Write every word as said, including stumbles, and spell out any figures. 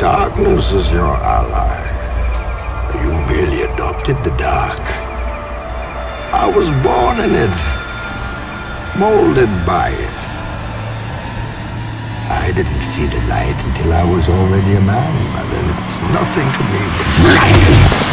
Darkness is your ally. You merely adopted the dark. I was born in it, molded by it. I didn't see the light until I was already a man, and then it was nothing to me but light.